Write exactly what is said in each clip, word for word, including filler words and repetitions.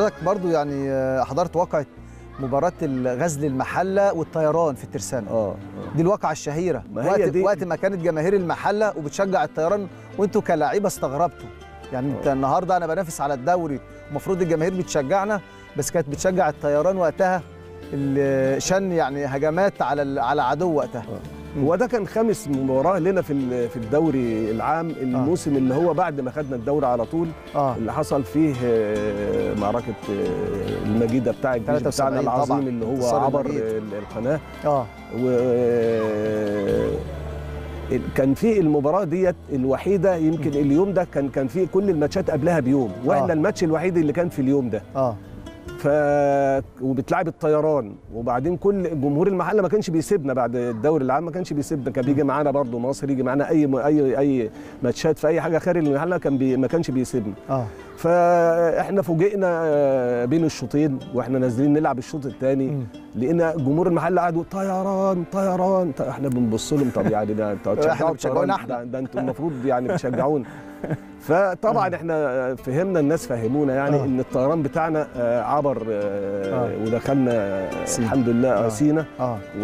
حضرتك برضو يعني حضرت واقعة مباراة غزل المحلة والطيران في الترسانة. اه دي الواقعة الشهيرة، ما هي وقت, دي... وقت ما كانت جماهير المحلة وبتشجع الطيران وانتوا كلاعيبة استغربتوا يعني. أوه. انت النهارده انا بنافس على الدوري ومفروض الجماهير بتشجعنا، بس كانت بتشجع الطيران وقتها شن يعني هجمات على على عدو وقتها. وده كان خامس مباراه لنا في في الدوري العام، الموسم آه. اللي هو بعد ما خدنا الدوري على طول آه. اللي حصل فيه معركة المجيدة بتاع الجيش بتاعنا العظيم طبعًا. اللي هو عبر القناة اه و كان في المباراه ديت الوحيده يمكن اليوم ده كان كان في كل الماتشات قبلها بيوم، واحنا آه. الماتش الوحيد اللي كان في اليوم ده اه ف وبتلعب الطيران. وبعدين كل جمهور المحله ما كانش بيسيبنا بعد الدوري العام، ما كانش بيسيبنا، كان بيجي معانا برضو مصر، يجي معانا اي اي اي ماتشات في اي حاجه خارج المحله كان بي... ما كانش بيسيبنا اه فاحنا فوجئنا بين الشوطين واحنا نازلين نلعب الشوط الثاني، لقينا جمهور المحله قعدوا طيران طيران، احنا بنبص لهم طب يعني ده انتوا بتشجعونا، احنا ده انتوا المفروض يعني بتشجعونا. فطبعا احنا فهمنا، الناس فهمونا يعني أوه. ان الطيران بتاعنا عبر أوه. ودخلنا سين. الحمد لله سينا،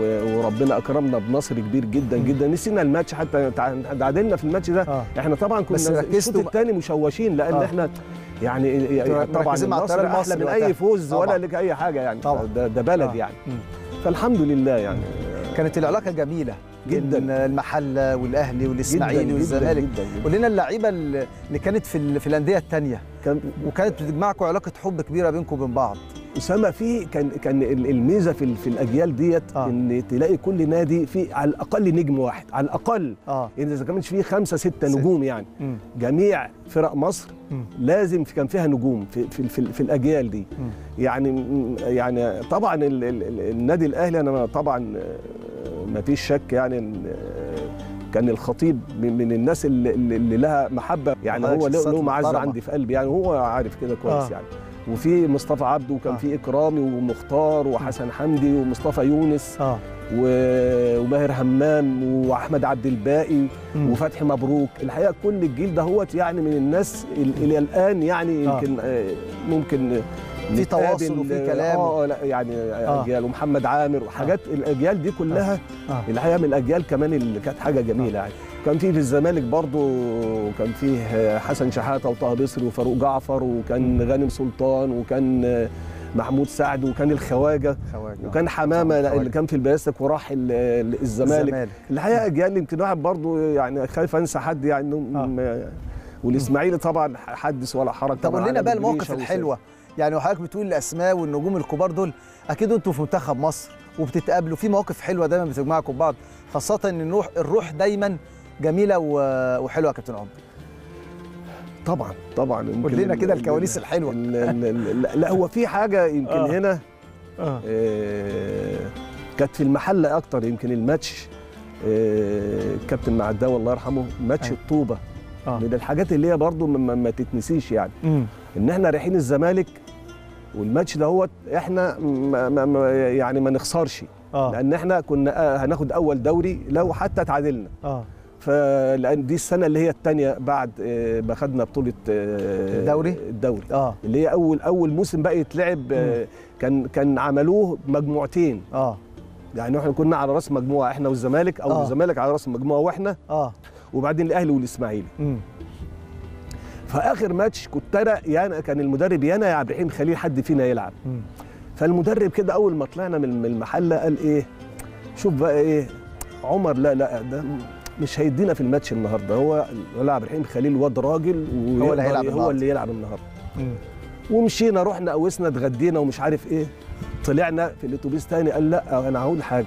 وربنا اكرمنا بنصر كبير جدا جدا. نسينا الماتش، حتى تعادلنا في الماتش ده أوه. احنا طبعا كنا الشوط الثاني مشوشين لان أوه. احنا يعني طبعا النصر احلى من اي فوز طبعًا. ولا لك اي حاجه يعني طبعًا. ده, ده بلد أوه. يعني فالحمد لله يعني كانت العلاقه جميله جدا، المحله والاهلي والاسماعيلي والزمالك، ولنا اللعيبه اللي كانت في في الانديه الثانيه، وكانت بتجمعكم علاقه حب كبيره بينكم وبين بعض. اسامه في كان كان الميزه في في الاجيال ديت آه. ان تلاقي كل نادي في على الاقل نجم واحد على الاقل آه. يعني اذا كانش فيه خمسه سته نجوم يعني م. جميع فرق مصر م. لازم كان فيها نجوم في في في, في الاجيال دي م. يعني يعني طبعا ال ال النادي الاهلي انا طبعا ما فيش شك يعني كان الخطيب من الناس اللي, اللي لها محبه يعني، هو له معزه عندي في قلبي يعني، هو عارف كده كويس آه. يعني. وفي مصطفى عبده وكان آه. في اكرامي ومختار وحسن حمدي ومصطفى يونس آه. وماهر همام واحمد عبد الباقي م. وفتحي مبروك. الحقيقه كل الجيل دهوت يعني من الناس اللي الان يعني يمكن آه. ممكن في تواصل وفي كلام اه لا يعني اجيال آه. ومحمد عامر وحاجات آه. الاجيال دي كلها آه. آه. الحقيقه من الاجيال كمان اللي كانت حاجه جميله آه. يعني. كان فيه في الزمالك برضه كان فيه حسن شحاته وطه بصري وفاروق جعفر، وكان غانم سلطان، وكان محمود سعد، وكان الخواجه، وكان حمامه اللي كان في البلاستيك وراح الزمالك. الحقيقه اجيال يمكن واحد برضه يعني خايف انسى حد يعني آه. والاسماعيلي طبعا حدث ولا حرج. طب قول لنا بقى المواقف الحلوه يعني، وحضرتك بتقول الاسماء والنجوم الكبار دول، اكيد انتوا في منتخب مصر وبتتقابلوا في مواقف حلوه دايما بتجمعكم ببعض، خاصه ان الروح الروح دايما جميله وحلوه يا كابتن عمر. طبعا طبعا قول لنا كده الكواليس الحلوه. لا هو في حاجه يمكن آه. هنا آه. آه. كانت في المحله اكتر يمكن الماتش آه. كابتن معداوي الله يرحمه، ماتش آه. الطوبه آه. من الحاجات اللي هي برضو ما, ما تتنسيش يعني م. ان احنا رايحين الزمالك والماتش دهوت احنا ما ما يعني ما نخسرش آه. لان احنا كنا هناخد اول دوري لو حتى تعادلنا اه فلان دي السنه اللي هي الثانيه بعد ما خدنا بطوله الدوري الدوري اه اللي هي اول اول موسم بقى يتلعب آه. كان كان عملوه مجموعتين اه يعني احنا كنا على راس مجموعه احنا والزمالك او آه. الزمالك على راس مجموعه واحنا اه وبعدين الاهلي والاسماعيلي م. فاخر ماتش كنت انا يعني كان المدرب يا انا يا عبد الرحيم خليل حد فينا يلعب م. فالمدرب كده اول ما طلعنا من المحله قال ايه، شوف بقى ايه عمر، لا لا ده مش هيدينا في الماتش النهارده، هو عبد الرحيم خليل واد راجل هو اللي هيلعب هو اللي يلعب النهارده. ومشينا رحنا قوسنا اتغدينا ومش عارف ايه، طلعنا في الاتوبيس تاني قال لا انا هقول حاجه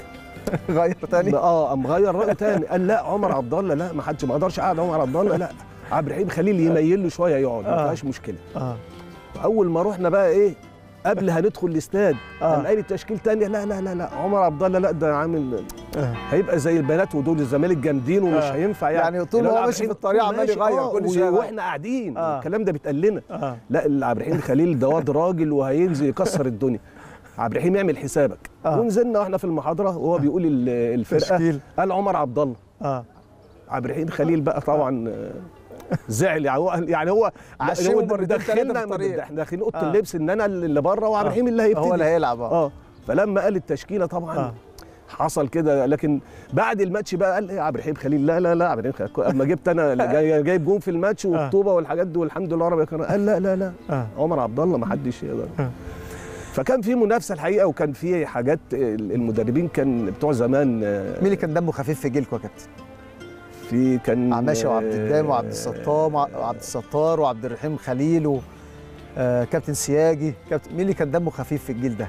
غير تاني اه قام غير رايه تاني قال لا عمر عبد الله لا ما حدش ما اقدرش اقعد عمر عبد الله، لا عبد الرحيم خليل يميل له شويه يقعد ما فيهاش مشكله. اول ما رحنا بقى ايه قبل هندخل الاستاد قام قال التشكيل تاني لا لا لا لا عمر عبد الله لا ده عامل آه. هيبقى زي البنات ودول الزمالك جامدين ومش آه. هينفع يعني يعني طول ما هو ماشي في الطريقه عمال يغير آه. كل شيء واحنا قاعدين آه. الكلام ده بيتقال لنا آه. لا عبد الرحيم خليل ده واد راجل وهينزل يكسر الدنيا، عبد الرحيم يعمل حسابك آه. ونزلنا واحنا في المحاضره وهو بيقول الفرقه قال عمر عبد الله آه. عبد الرحيم خليل بقى طبعا آه. زعل يعني هو يعني هو دخلنا احنا داخلين اوضه آه. اللبس ان انا اللي بره وعبد الرحيم آه. اللي هيبتدي هو اللي هيلعب اه فلما قال التشكيله طبعا آه. حصل كده. لكن بعد الماتش بقى قال ايه عبد الرحيم خليل؟ لا لا لا عبد الرحيم خليل اما جبت انا جاي جايب جون في الماتش والطوبه والحاجات دي والحمد لله رب العالمين. قال لا لا لا آه. عمر عبد الله ما حدش يقدر آه. فكان في منافسه الحقيقه وكان في حاجات. المدربين كان بتوع زمان مين اللي كان دمه خفيف في جيلكم يا كابتن؟ في كان عماشي وعبد الدام وعبد الستار وعبد الستار وعبد الرحيم خليل وكابتن سياجي. كابتن مين اللي كان دمه خفيف في الجيل ده؟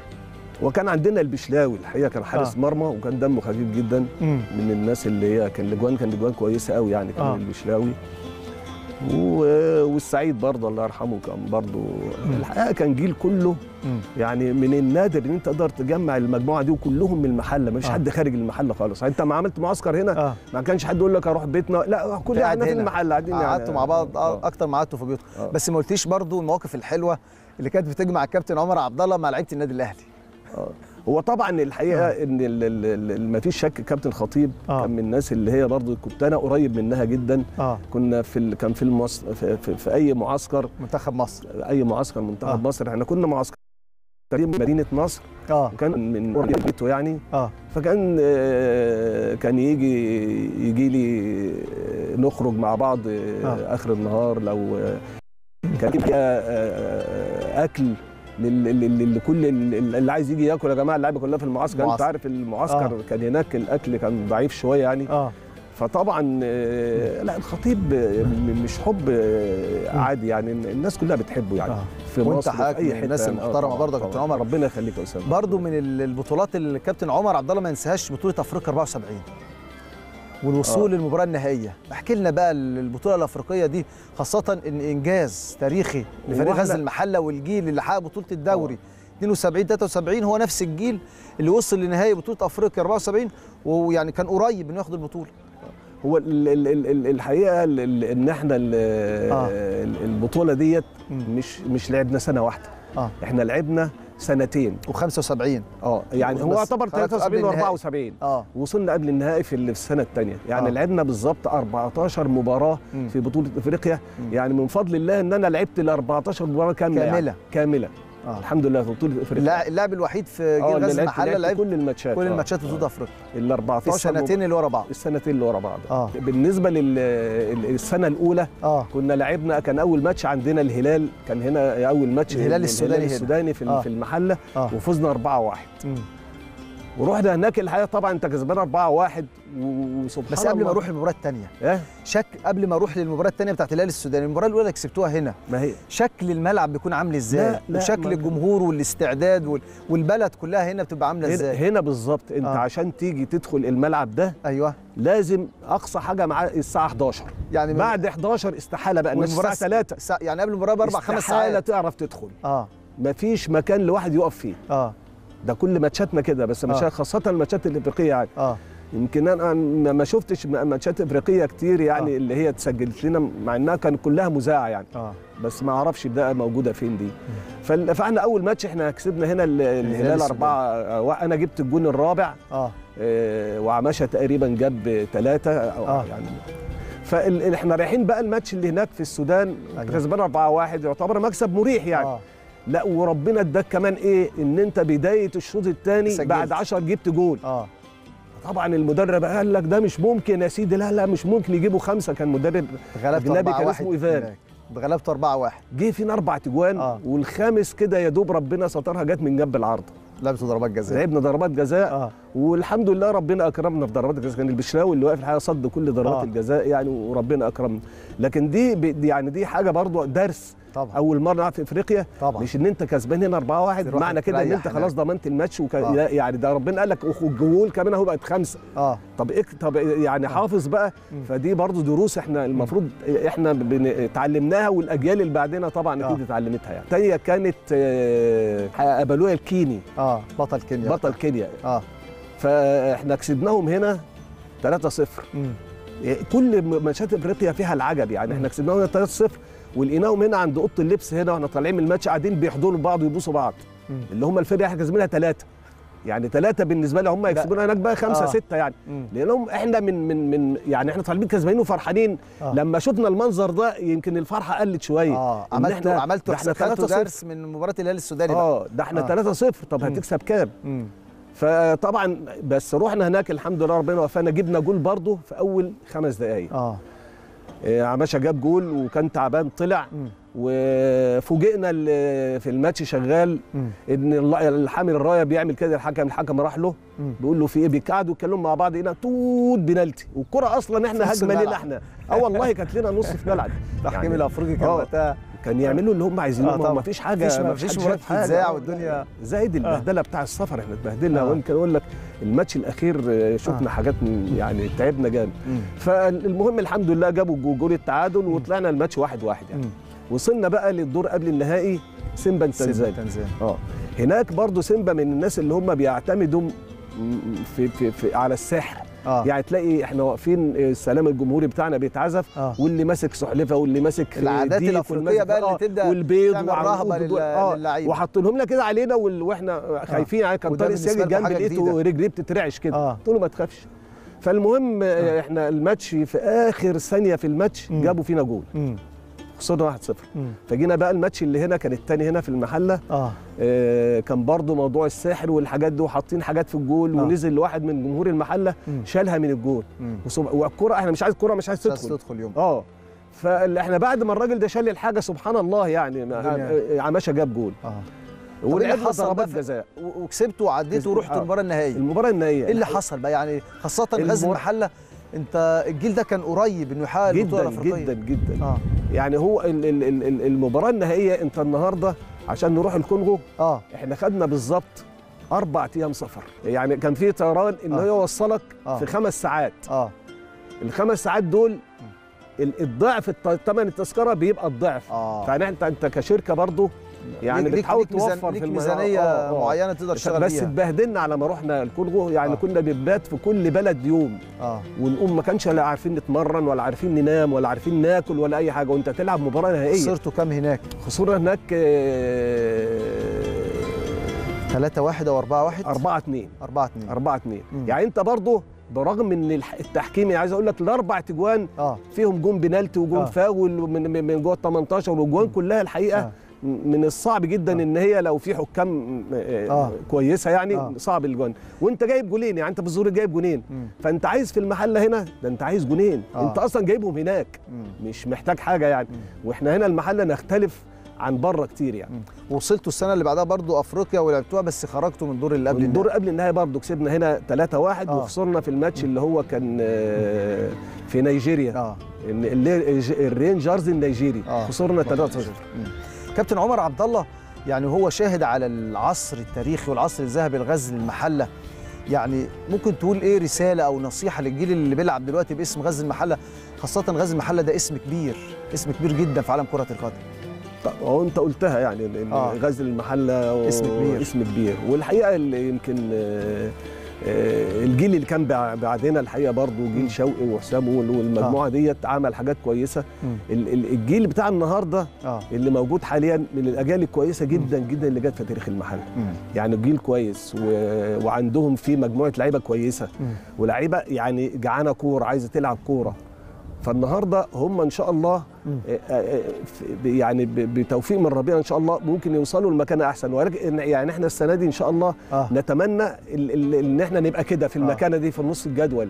وكان عندنا البشلاوي الحقيقه كان حارس آه. مرمى وكان دمه خفيف جدا مم. من الناس اللي هي كان الاجوان كان الاجوان كويسه قوي يعني كان آه. البشلاوي والسعيد برضه الله يرحمه كان برضه الحقيقه كان جيل كله مم. يعني من النادر ان انت تقدر تجمع المجموعه دي وكلهم من المحله مفيش آه. حد خارج المحله خالص. انت ما عملت معسكر هنا آه. ما كانش حد يقول لك اروح بيتنا لا كلنا قاعدين في المحله قاعدين قعدتوا مع بعض آه. اكتر ما قعدتوا في بيوتكم آه. بس ما قلتيش برضه المواقف الحلوه اللي كانت بتجمع الكابتن عمر عبد الله مع لعيبه النادي الاهلي. هو طبعا الحقيقه آه. ان ما فيش شك كابتن خطيب آه. كان من الناس اللي هي برضه كنت انا قريب منها جدا آه. كنا في كان في المص... في, في, في اي معسكر منتخب مصر اي معسكر منتخب آه. مصر احنا كنا معسكر تقريبا مدينه نصر آه. وكان من قريب بيته يعني آه. فكان آه كان يجي يجي لي نخرج مع بعض آه. اخر النهار لو كان يبقى آه اكل لكل اللي عايز يجي ياكل. يا جماعه اللعيبه كلها في المعسكر انت عارف المعسكر آه. كان هناك الاكل كان ضعيف شويه يعني آه. فطبعا آه لا الخطيب مش حب آه عادي يعني الناس كلها بتحبه يعني آه. في وانت مصر وانت حاجه الناس المحترمه برضه يا كابتن عمر ربنا يخليك يا اسامه. برضه من البطولات اللي الكابتن عمر عبد الله ما ينساهاش بطوله افريقيا أربعة وسبعين والوصول آه. للمباراه النهائيه. احكي لنا بقى البطوله الافريقيه دي خاصه ان انجاز تاريخي لفريق غزل المحله والجيل اللي حقق بطوله الدوري آه. اثنين وسبعين ثلاثة وسبعين هو نفس الجيل اللي وصل لنهائي بطوله افريقيا أربعة وسبعين ويعني كان قريب انه ياخد البطوله. هو ال ال ال الحقيقه ال ان احنا ال آه. البطوله ديت مش مش لعبنا سنه واحده آه. احنا لعبنا سنتين وخمسة وسبعين اه يعني هو يعتبر ثلاثة وسبعين وأربعة وسبعين اه وصلنا قبل النهائي في السنه الثانيه يعني آه. لعبنا بالظبط أربعتاشر مباراه م. في بطوله افريقيا م. يعني من فضل الله ان انا لعبت ال أربعتاشر مباراه كامله كامله يعني. كامله آه. الحمد لله في بطوله افريقيا اللاعب الوحيد في جيل غزل المحله لعب كل الماتشات كل الماتشات في بطوله افريقيا ال أربعتاشر السنتين اللي ورا بعض السنتين اللي ورا بعض آه. بالنسبه للسنه الاولى آه. كنا لعبنا كان اول ماتش عندنا الهلال كان هنا اول ماتش الهلال السوداني الهلال السوداني في, آه. في المحله آه. وفزنا أربعة واحد ورحنا هناك الحقيقه طبعا انت كسبان أربعة واحد وسبحان الله. بس قبل ما اروح للمباراه الثانيه إيه؟ شكل قبل ما اروح للمباراه الثانيه بتاعت الهلال السوداني المباراه الاولى كسبتوها هنا ما هي شكل الملعب بيكون عامل ازاي وشكل الجمهور والاستعداد وال... والبلد كلها هنا بتبقى عامله ازاي هنا بالظبط انت آه. عشان تيجي تدخل الملعب ده ايوه لازم اقصى حاجه مع الساعه حداشر يعني بعد حداشر استحاله بقى الساعه ثلاثة سا... يعني قبل المباراه باربع خمس ساعات استحاله تعرف تدخل اه مفيش مكان لواحد يقف فيه اه ده كل ماتشاتنا كده بس آه. خاصه الماتشات الافريقيه يعني اه يمكن انا ما شفتش ماتشات افريقيه كتير يعني آه. اللي هي اتسجلت لنا مع انها كان كلها مذاعه يعني آه. بس ما اعرفش ده موجوده فين دي آه. فاحنا اول ماتش احنا كسبنا هنا الهلال أربعة انا جبت الجون الرابع اه, آه وعماشه تقريبا جاب ثلاثه آه. يعني فاحنا رايحين بقى الماتش اللي هناك في السودان كسبان أربعة واحد يعتبر مكسب مريح يعني آه. لا وربنا اداك كمان ايه ان انت بدايه الشوط الثاني بعد عشرة جبت جول اه طبعا المدرب قال لك ده مش ممكن يا سيدي لا لا مش ممكن يجيبوا خمسه كان مدرب اجنبي كان اسمه ايفان بغلبت أربعة واحد جه فينا اربع تجوان آه. والخامس كده يا دوب ربنا سترها جت من جنب العارضه لعبتوا ضربات جزاء لعبنا ضربات جزاء آه. والحمد لله ربنا اكرمنا في ضربات الجزاء كان البشراوي اللي واقف الحقيقه صد كل ضربات آه. الجزاء يعني وربنا اكرمنا لكن دي يعني دي حاجه برضو درس طبعًا. اول مره نلعب في افريقيا طبعًا. مش ان انت كسبان هنا أربعة واحد معنى كده ان انت خلاص ضمنت الماتش وك... آه. يعني ده ربنا قال لك الجول كمان اهو بقت خمسه اه طب إك... طب يعني آه. حافظ بقى م. فدي برضو دروس احنا المفروض احنا اتعلمناها بن... والاجيال اللي بعدنا طبعا اكيد آه. اتعلمتها يعني الثانيه كانت آه... أبلويا الكيني اه بطل كينيا بطل كينيا اه فاحنا كسبناهم هنا ثلاثة صفر كل ماتشات افريقيا فيها العجب يعني م. احنا كسبناهم هنا ثلاثة صفر ولقيناهم هنا عند اوضه اللبس هنا واحنا طالعين من الماتش قاعدين بيحضنوا بعض ويبوسوا بعض مم. اللي هم الفرقه احنا كسبناها ثلاثه يعني ثلاثه بالنسبه لي هم يكسبونا هناك بقى خمسه آه. سته يعني مم. لانهم احنا من من من يعني احنا طالبين كسبانين وفرحانين آه. لما شفنا المنظر ده يمكن الفرحه قلت شويه. اه عملت عملت احنا درس من مباراه الهلال السوداني اه ده احنا ثلاثة صفر طب مم. هتكسب كام؟ مم. فطبعا بس روحنا هناك الحمد لله ربنا وفقنا جبنا جول برضه في اول خمس دقائق اه عماشة جاب جول وكان تعبان طلع مم. وفوجئنا في الماتش شغال مم. ان الحامل الرايه بيعمل كده الحكم الحكم راح له مم. بيقول له في ايه بيقعدوا يتكلموا مع بعض هنا توت بنالتي والكره اصلا احنا هجمه لينا احنا اه والله كانت لنا نص في ملعب تحكيم الافريقي كان وقتها كان يعملوا اللي هم عايزينه آه ما فيش حاجه ما فيش مرات بتتذاع والدنيا زائد البهدله آه. بتاع السفر احنا اتبهدلنا آه. ويمكن اقول لك الماتش الاخير شفنا آه. حاجات يعني تعبنا جامد فالمهم الحمد لله جابوا جول التعادل وطلعنا الماتش واحد واحد يعني وصلنا بقى للدور قبل النهائي سيمبا تنزانيا اه هناك برضو سيمبا من الناس اللي هم بيعتمدوا في, في, في على السحر آه. يعني تلاقي احنا واقفين السلام الجمهوري بتاعنا بيتعزف آه. واللي ماسك سحلفه واللي ماسك العادات الافريقيه بقى اللي تبدا والبيض والرهبه للاعيبه آه. وحاطينهم لنا كده علينا واحنا خايفين يعني كان طارق السياجي جنبي لقيته رجليه بتترعش كده آه. قلت له ما تخافش فالمهم آه. احنا الماتش في اخر ثانيه في الماتش جابوا فينا جول خسرنا واحد صفر فجينا بقى الماتش اللي هنا كان الثاني هنا في المحله آه. آه كان برضو موضوع السحر والحاجات دي وحاطين حاجات في الجول آه. ونزل واحد من جمهور المحله مم. شالها من الجول والكره احنا مش عايز الكره مش عايز تدخل تدخل يوم اه فاحنا بعد ما الراجل ده شال الحاجه سبحان الله يعني عماشة جاب جول اه ولعبنا ضربات جزاء وكسبتوا وعديتوا ورحتوا آه. المباراه النهائيه المباراه النهائيه ايه اللي حصل بقى يعني خاصه غزل المحله انت الجيل ده كان قريب انه يحقق البطوله الافريقيه جدا جدا آه. يعني هو المباراه النهائيه انت النهارده عشان نروح الكونغو اه احنا خدنا بالظبط اربع ايام سفر يعني كان في طيران ان آه. هو يوصلك آه. في خمس ساعات اه الخمس ساعات دول الضعف ثمن التذكره بيبقى الضعف آه. فيعني انت انت كشركه برضه يعني بتحاول توفر في ميزانيه آه آه. معينه تقدر تشتغل بس اتبهدلنا على ما رحنا الكونغو يعني آه. كنا بنبات في كل بلد يوم اه ونقوم ما كانش لا عارفين نتمرن ولا عارفين ننام ولا عارفين ناكل ولا اي حاجه وانت تلعب مباراه نهائيه خسرتوا كام هناك؟ خسرنا هناك ثلاثة واحد آه و4-1 أربعة اثنين أربعة اثنين أربعة اثنين يعني انت برضه برغم ان التحكيم يعني عايز اقول لك الاربع تجوان آه. فيهم جون بنالتي وجون آه. فاول من من جوه ال تمنتاشر والجوان كلها الحقيقه آه. من الصعب جدا آه. ان هي لو في حكام آه. كويسه يعني آه. صعب الجون وانت جايب جولين يعني انت بالظهور جايب جولين فانت عايز في المحله هنا ده انت عايز جولين آه. انت اصلا جايبهم هناك مم. مش محتاج حاجه يعني مم. واحنا هنا المحله نختلف عن بره كتير يعني مم. وصلتوا السنه اللي بعدها برضو افريقيا ولعبتوها بس خرجتوا من دور اللي قبل الدور قبل النهائي برضو كسبنا هنا ثلاثة واحد آه. وخسرنا في الماتش اللي هو كان في نيجيريا آه. الرينجرز النيجيري آه. خسرنا ثلاثة صفر كابتن عمر عبد الله يعني هو شاهد على العصر التاريخي والعصر الذهبي لغزل المحله يعني ممكن تقول ايه رساله او نصيحه للجيل اللي بيلعب دلوقتي باسم غزل المحله خاصه غزل المحله ده اسم كبير اسم كبير جدا في عالم كره القدم. طب هو انت قلتها يعني ان آه. غزل المحله و... اسم كبير اسم كبير والحقيقه اللي يمكن الجيل اللي كان بعدنا الحقيقه برضو جيل شوقي وحسام والمجموعه آه. ديت عمل حاجات كويسه الجيل بتاع النهارده آه. اللي موجود حاليا من الاجيال الكويسه جدا مم. جدا اللي جت في تاريخ المحله يعني جيل كويس و... وعندهم في مجموعه لعيبه كويسه ولاعيبه يعني جعانه كوره عايزه تلعب كوره فالنهارده هم ان شاء الله يعني بتوفيق من ربنا ان شاء الله ممكن يوصلوا لمكان احسن ولكن يعني احنا السنه دي ان شاء الله آه. نتمنى ان احنا نبقى كده في المكانه دي في نص الجدول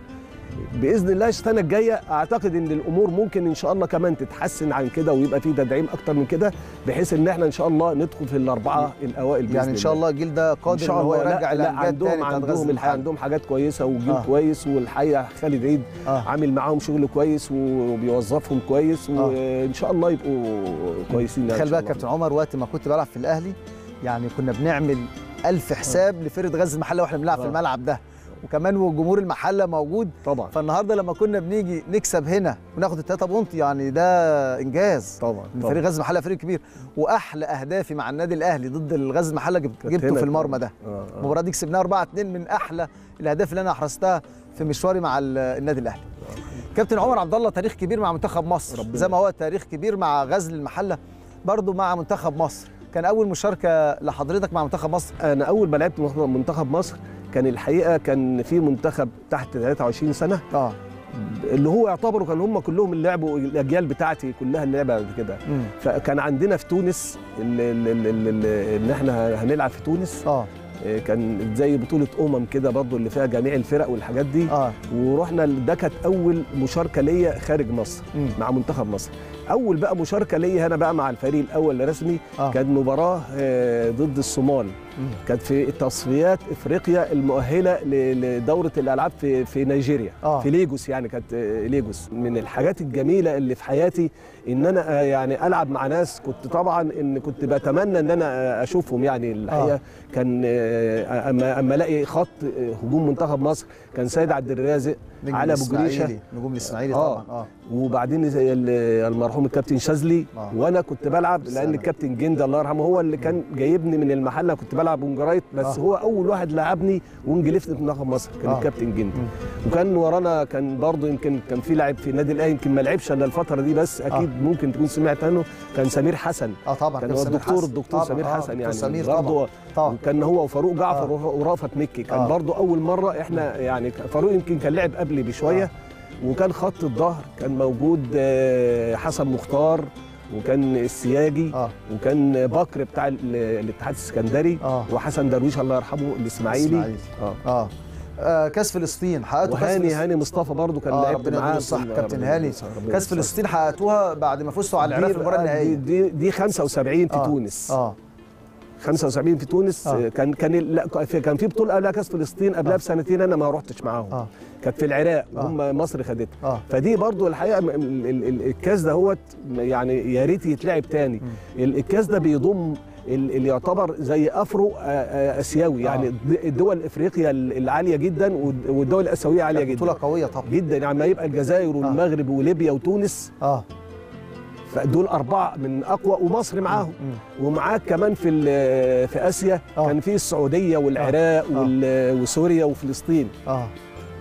باذن الله السنه الجايه اعتقد ان الامور ممكن ان شاء الله كمان تتحسن عن كده ويبقى في تدعيم اكتر من كده بحيث ان احنا ان شاء الله ندخل في الاربعه الاوائل باذن الله يعني ان شاء الله الجيل ده قادر ان هو يرجع لا عندهم عندهم عندهم حاجات كويسه وجيل آه. كويس والحقيقه خالد عيد آه. عامل معاهم شغل كويس وبيوظفهم كويس آه. وان شاء الله يبقوا كويسين خلي بالك يا كابتن عمر وقت ما كنت بلعب في الاهلي يعني كنا بنعمل ألف حساب آه. لفرقه غزل المحله واحنا بنلعب آه. في الملعب ده وكمان وجمهور المحله موجود طبعا فالنهارده لما كنا بنيجي نكسب هنا وناخد التلاته بونت يعني ده انجاز طبعا فريق غزل المحله فريق كبير واحلى اهدافي مع النادي الاهلي ضد غزل المحله جبته في المرمى ده المباراه دي كسبناها أربعة اثنين من احلى الاهداف اللي انا حرزتها في مشواري مع النادي الاهلي. كابتن عمر عبد الله تاريخ كبير مع منتخب مصر زي ما هو تاريخ كبير مع غزل المحله برضه مع منتخب مصر كان أول مشاركة لحضرتك مع منتخب مصر؟ أنا أول ما لعبت منتخب مصر كان الحقيقة كان في منتخب تحت ثلاثة وعشرين سنة آه. اللي هو يعتبروا كان هم كلهم اللي لعبوا، الأجيال بتاعتي كلها اللي لعبت كده. فكان عندنا في تونس إن إحنا هنلعب في تونس آه. كان زي بطولة أمم كده برضو اللي فيها جميع الفرق والحاجات دي آه. ورحنا، ده كانت أول مشاركة ليا خارج مصر مم. مع منتخب مصر. أول بقى مشاركة ليا أنا بقى مع الفريق الأول الرسمي آه. كان مباراة ضد الصومال، كانت في تصفيات إفريقيا المؤهلة لدورة الألعاب في في نيجيريا آه. في ليجوس، يعني كانت ليجوس. من الحاجات الجميلة اللي في حياتي إن أنا يعني ألعب مع ناس كنت طبعا إن كنت بتمنى إن أنا أشوفهم، يعني الحقيقة آه. كان أما أما ألاقي خط هجوم منتخب مصر كان سيد عبد الرازق، على مجريشة، نجوم الإسماعيلي طبعا آه. وبعدين المرحوم الكابتن شازلي آه. وأنا كنت بلعب لأن الكابتن جندي الله يرحمه هو اللي كان جايبني من المحلة، كنت بلعب ونج رايت بس آه. هو اول واحد لعبني ونج ليفت في منتخب مصر كان آه. الكابتن جندي. وكان ورانا كان برضه يمكن كان في لاعب في النادي الاهلي يمكن ما لعبش الا الفتره دي بس اكيد آه. ممكن تكون سمعت عنه، كان سمير حسن اه طبعا، كان هو الدكتور الدكتور سمير حسن يعني برضه، كان هو وفاروق جعفر آه. ورافت مكي كان آه. برضه اول مره احنا يعني فاروق يمكن كان لعب قبلي بشويه آه. وكان خط الظهر كان موجود حسن مختار، وكان السياجي آه. وكان بكر بتاع الاتحاد السكندري آه. وحسن درويش الله يرحمه الاسماعيلي آه. آه. آه. كاس فلسطين حققته، وهاني هاني مصطفى برضو كان آه. لعبت معاه صح كابتن هاني. كاس فلسطين حققتوها بعد ما فزتوا على العراق في المباراه النهائيه دي دي خمسة وسبعين في آه. تونس آه. خمسة وسبعين في تونس آه. كان كان لا كان في بطوله قبلها كاس فلسطين قبلها آه. بسنتين انا ما رحتش معاهم آه. كانت في العراق آه. هم مصر خدتها آه. فدي برضو الحقيقه الكاس ده هو يعني يا ريت يتلعب تاني. الكاس ده بيضم اللي يعتبر زي افرو اسيوي، يعني الدول افريقيا العاليه جدا والدول الاسيويه عاليه جدا، بطوله قويه طبعا جدا، يعني ما يبقى الجزائر والمغرب وليبيا وتونس اه فدول أربعة من أقوى ومصر معاهم، ومعاك كمان في في آسيا أوه. كان في السعودية والعراق وسوريا وفلسطين أوه.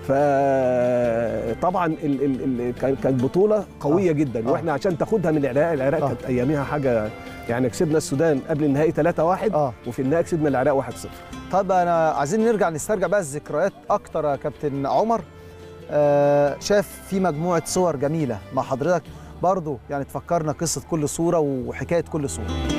فطبعا ال ال ال كانت بطولة قوية أوه. جدا أوه. وإحنا عشان تاخدها من العراق، العراق أوه. كانت أياميها حاجة، يعني كسبنا السودان قبل النهائي ثلاثة واحد وفي النهائي كسبنا العراق واحد صفر. طب أنا عايزين نرجع نسترجع بقى الذكريات أكتر يا كابتن عمر. آه شاف في مجموعة صور جميلة مع حضرتك برضه، يعني تفكرنا قصة كل صورة وحكاية كل صورة.